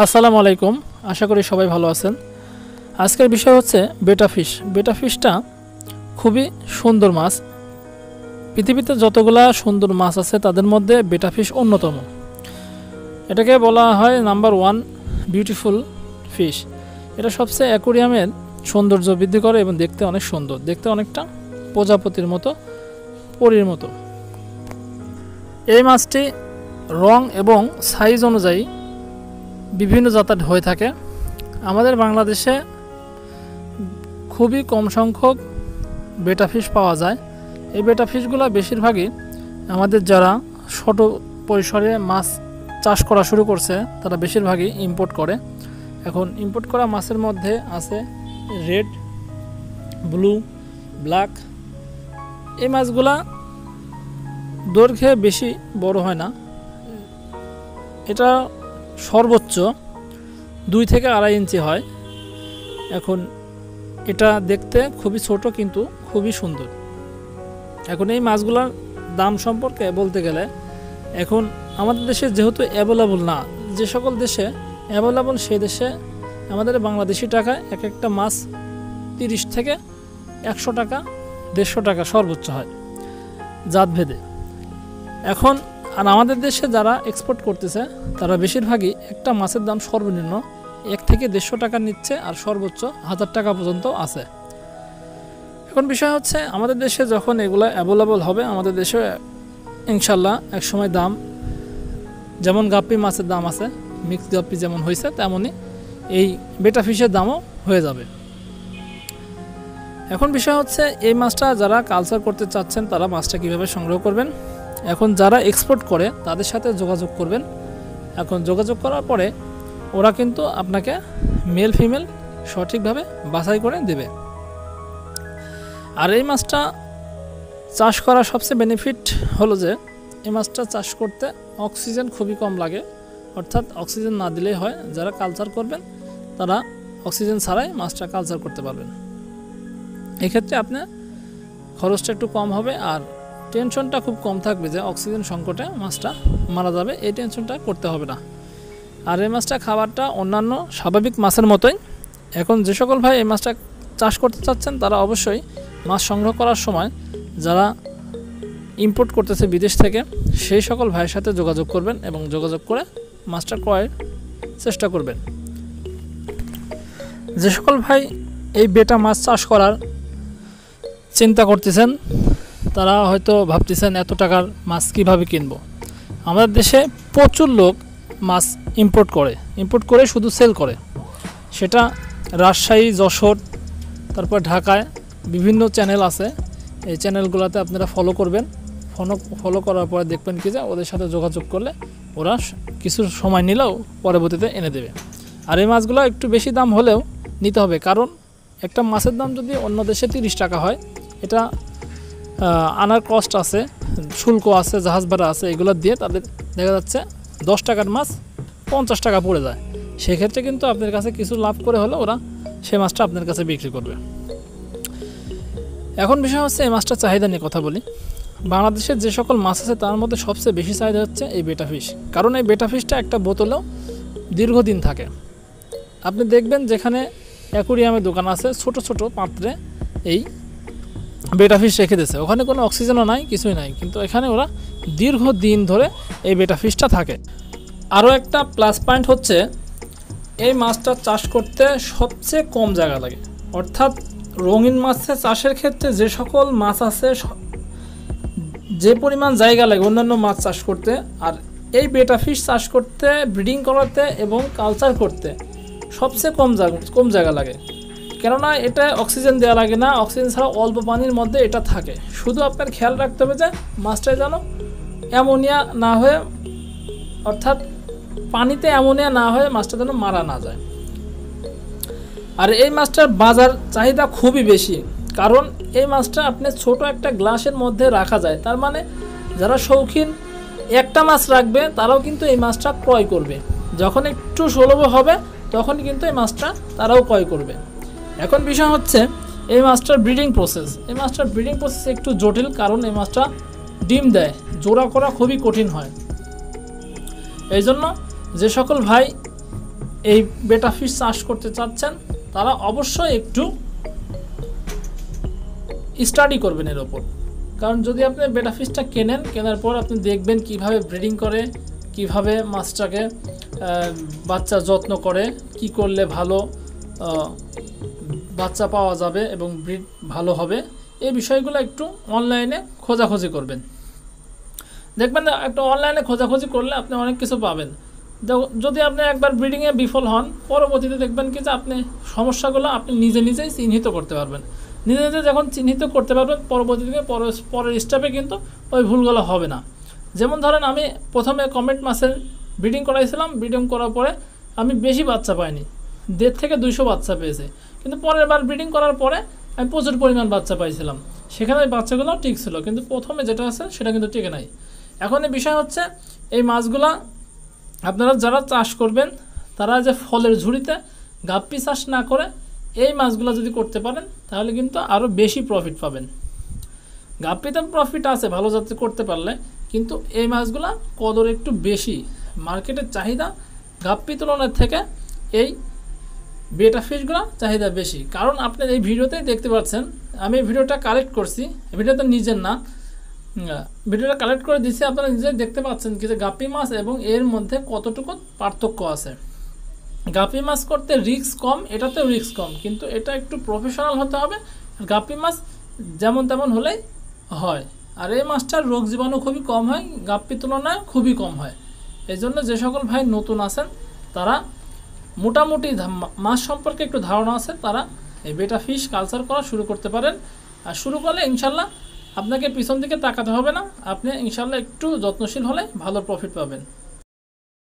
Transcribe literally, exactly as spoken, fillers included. আসসালামু আলাইকুম, আশা করি সবাই ভালো আছেন। আজকের বিষয় হচ্ছে বেটা ফিশ। বেটা ফিশটা খুবই সুন্দর মাছ। পৃথিবীতে যতগুলা সুন্দর মাছ আছে তাদের মধ্যে বেটা ফিশ অন্যতম। এটাকে বলা হয় নাম্বার ওয়ান বিউটিফুল ফিশ। এটা সবচেয়ে অ্যাকোয়ারিয়ামের সৌন্দর্য বৃদ্ধি করে এবং দেখতে অনেক সুন্দর, দেখতে অনেকটা প্রজাপতির মতো, পরীর মতো। এই মাছটি রং এবং সাইজ অনুযায়ী বিভিন্ন জাতের হয়ে থাকে। আমাদের বাংলাদেশে খুবই কম সংখ্যক বেটা ফিশ পাওয়া যায়। এই বেটা ফিশগুলো বেশিরভাগই আমাদের যারা ছোট পরিসরে মাছ চাষ করা শুরু করছে তারা বেশিরভাগই ইম্পোর্ট করে। এখন ইম্পোর্ট করা মাছের মধ্যে আছে রেড, ব্লু, ব্ল্যাক। এই মাছগুলা দৈর্ঘ্যে বেশি বড় হয় না, এটা সর্বোচ্চ দুই থেকে আড়াই ইঞ্চি হয়। এখন এটা দেখতে খুবই ছোট কিন্তু খুবই সুন্দর। এখন এই মাছগুলোর দাম সম্পর্কে বলতে গেলে এখন আমাদের দেশে যেহেতু অ্যাভেলেবল না, যে সকল দেশে অ্যাভেলেবল সেই দেশে আমাদের বাংলাদেশি টাকায় এক একটা মাছ তিরিশ থেকে একশো টাকা, দেড়শো টাকা সর্বোচ্চ হয় জাতভেদে। এখন আর আমাদের দেশে যারা এক্সপোর্ট করতেছে তারা বেশিরভাগই একটা মাছের দাম সর্বনিম্ন এক থেকে দেড়শো টাকা নিচ্ছে, আর সর্বোচ্চ হাজার টাকা পর্যন্ত আছে। এখন বিষয় হচ্ছে আমাদের দেশে যখন এগুলো অ্যাভেলেবল হবে, আমাদের দেশে ইনশাল্লাহ একসময় দাম যেমন গাপ্পি মাছের দাম আছে, মিক্স গাপ্পি যেমন হয়েছে, তেমনই এই বেটা ফিশের দামও হয়ে যাবে। এখন বিষয় হচ্ছে এই মাছটা যারা কালচার করতে চাচ্ছেন তারা মাছটা কীভাবে সংগ্রহ করবেন। এখন যারা এক্সপোর্ট করে তাদের সাথে যোগাযোগ করবেন। এখন যোগাযোগ করার পরে ওরা কিন্তু আপনাকে মেল ফিমেল সঠিকভাবে বাছাই করে দেবে। আর এই মাছটা চাষ করার সবচেয়ে বেনিফিট হলো যে এই মাছটা চাষ করতে অক্সিজেন খুবই কম লাগে, অর্থাৎ অক্সিজেন না দিলেই হয়। যারা কালচার করবেন তারা অক্সিজেন ছাড়াই মাছটা কালচার করতে পারবেন। এক্ষেত্রে আপনার খরচটা একটু কম হবে, আর টেনশনটা খুব কম থাকবে যে অক্সিজেন সংকটে মাছটা মারা যাবে, এই টেনশনটা করতে হবে না। আর এই মাছটা খাবারটা অন্যান্য স্বাভাবিক মাছের মতোই। এখন যে সকল ভাই এই মাছটা চাষ করতে চাচ্ছেন তারা অবশ্যই মাছ সংগ্রহ করার সময় যারা ইম্পোর্ট করতেছে বিদেশ থেকে সেই সকল ভাইয়ের সাথে যোগাযোগ করবেন এবং যোগাযোগ করে মাছটা ক্রয়ের চেষ্টা করবেন। যে সকল ভাই এই বেটা মাছ চাষ করার চিন্তা করতেছেন তারা হয়তো ভাবতেছেন এত টাকার মাছ কীভাবে কিনবো। আমাদের দেশে প্রচুর লোক মাছ ইম্পোর্ট করে, ইম্পোর্ট করে শুধু সেল করে। সেটা রাজশাহী, যশোর, তারপর ঢাকায় বিভিন্ন চ্যানেল আছে। এই চ্যানেলগুলোতে আপনারা ফলো করবেন। ফলো ফলো করার পরে দেখবেন কি যে ওদের সাথে যোগাযোগ করলে ওরা কিছু সময় নিলেও পরবর্তীতে এনে দেবে। আর এই মাছগুলো একটু বেশি দাম হলেও নিতে হবে, কারণ একটা মাছের দাম যদি অন্য দেশে তিরিশ টাকা হয়, এটা আনার কস্ট আছে, শুল্ক আছে, জাহাজ ভাড়া আছে, এগুলো দিয়ে তাদের দেখা যাচ্ছে দশ টাকার মাছ পঞ্চাশ টাকা পড়ে যায়। সেক্ষেত্রে কিন্তু আপনার কাছে কিছু লাভ করে হলে ওরা সেই মাছটা আপনার কাছে বিক্রি করবে। এখন বিষয় হচ্ছে এই মাছটার চাহিদা নিয়ে কথা বলি। বাংলাদেশের যে সকল মাছ আছে তার মধ্যে সবচেয়ে বেশি চাহিদা হচ্ছে এই বেটা ফিশ, কারণ এই বেটা ফিশটা একটা বোতলেও দীর্ঘদিন থাকে। আপনি দেখবেন যেখানে অ্যাকোয়ারিয়ামের দোকান আছে ছোট ছোট পাত্রে এই বেটা ফিশ রেখে দিয়েছে, ওখানে কোনো অক্সিজেনও নাই, কিছুই নাই, কিন্তু এখানে ওরা দীর্ঘ দিন ধরে এই বেটা ফিশটা থাকে। আরও একটা প্লাস পয়েন্ট হচ্ছে এই মাছটা চাষ করতে সবচেয়ে কম জায়গা লাগে, অর্থাৎ রঙিন মাছের চাষের ক্ষেত্রে যে সকল মাছ আছে যে পরিমাণ জায়গা লাগে অন্যান্য মাছ চাষ করতে, আর এই বেটা ফিশ চাষ করতে, ব্রিডিং করাতে এবং কালচার করতে সবচেয়ে কম জায়গা কম জায়গা লাগে। কেননা এটা অক্সিজেন দেওয়া লাগে না, অক্সিজেন ছাড়া অল্প পানির মধ্যে এটা থাকে। শুধু আপনার খেয়াল রাখতে হবে যে মাছটায় যেন অ্যামোনিয়া না হয়ে, অর্থাৎ পানিতে অ্যামোনিয়া না হয়ে মাছটা যেন মারা না যায়। আর এই মাছটার বাজার চাহিদা খুবই বেশি, কারণ এই মাছটা আপনি ছোট একটা গ্লাসের মধ্যে রাখা যায়। তার মানে যারা শৌখিন একটা মাছ রাখবে তারাও কিন্তু এই মাছটা ক্রয় করবে। যখন একটু সুলভ হবে তখন কিন্তু এই মাছটা তারাও ক্রয় করবে। এখন বিষয় হচ্ছে এই মাছটার ব্রিডিং প্রসেস। এই মাছটার ব্রিডিং প্রসেস একটু জটিল, কারণ এই মাছটা ডিম দেয়, জোড়া করা খুবই কঠিন হয়। এই জন্য যে সকল ভাই এই বেটা ফিশ চাষ করতে চাচ্ছেন তারা অবশ্যই একটু স্টাডি করবেন এর উপর। কারণ যদি আপনি বেটা ফিশটা কেনেন, কেনার পর আপনি দেখবেন কিভাবে ব্রিডিং করে, কিভাবে মাছটাকে বাচ্চা যত্ন করে, কি করলে ভালো বাচ্চা পাওয়া যাবে এবং ব্রিড ভালো হবে, এই বিষয়গুলো একটু অনলাইনে খোঁজাখুঁজি করবেন। দেখবেন একটু অনলাইনে খোঁজাখুঁজি করলে আপনি অনেক কিছু পাবেন। যদি আপনি একবার ব্রিডিংয়ে বিফল হন, পরবর্তীতে দেখবেন কি যে আপনি সমস্যাগুলো আপনি নিজে নিজেই চিহ্নিত করতে পারবেন। নিজে নিজে যখন চিহ্নিত করতে পারবেন, পরবর্তীতে পরের স্টেপে কিন্তু ওই ভুলগুলো হবে না। যেমন ধরেন, আমি প্রথমে কমেট মাছের ব্রিডিং করাইছিলাম, ব্রিডিং করার পরে আমি বেশি বাচ্চা পাইনি, দেড় থেকে দুইশো বাচ্চা পেয়েছে। কিন্তু পরের বার ব্রিডিং করার পরে আমি প্রচুর পরিমাণ বাচ্চা পাইছিলাম, সেখানে বাচ্চাগুলোও ঠিক ছিল, কিন্তু প্রথমে যেটা আছে সেটা কিন্তু টিকে নাই। এখন এই বিষয় হচ্ছে, এই মাছগুলা আপনারা যারা চাষ করবেন তারা যে ফলের ঝুড়িতে গাপ্পি চাষ না করে এই মাছগুলো যদি করতে পারেন তাহলে কিন্তু আরও বেশি প্রফিট পাবেন। গাপ্পিতে প্রফিট আছে ভালো যাতে করতে পারলে, কিন্তু এই মাছগুলো কদর একটু বেশি, মার্কেটের চাহিদা গাপ্পি তুলনার থেকে এই বেটা ফিশগুলো চাহিদা বেশি। কারণ আপনি এই ভিডিওতেই দেখতে পাচ্ছেন আমি ভিডিওটা কালেক্ট করছি, ভিডিওটা নিজের না, ভিডিওটা কালেক্ট করে দিচ্ছি, আপনারা নিজেই দেখতে পাচ্ছেন কি যে গাপ্পি মাছ এবং এর মধ্যে কতটুকু পার্থক্য আছে। গাপ্পি মাছ করতে রিস্ক কম, এটাতেও রিস্ক কম, কিন্তু এটা একটু প্রফেশনাল হতে হবে। গাপ্পি মাছ যেমন তেমন হলেই হয়, আর এই মাছটার রোগ জীবাণু খুবই কম হয়, গাপ্পি তুলনায় খুবই কম হয়। এই জন্য যে সকল ভাই নতুন আছেন তারা মোটামুটি মাছ সম্পর্কে একটু ধারণা আছে, তারা এই বেটা ফিশ কালচার করা শুরু করতে পারেন। আর শুরু করলে ইনশাল্লাহ আপনাকে পিছন দিকে তাকাতে হবে না, আপনি ইনশাল্লাহ একটু যত্নশীল হলে ভালো প্রফিট পাবেন।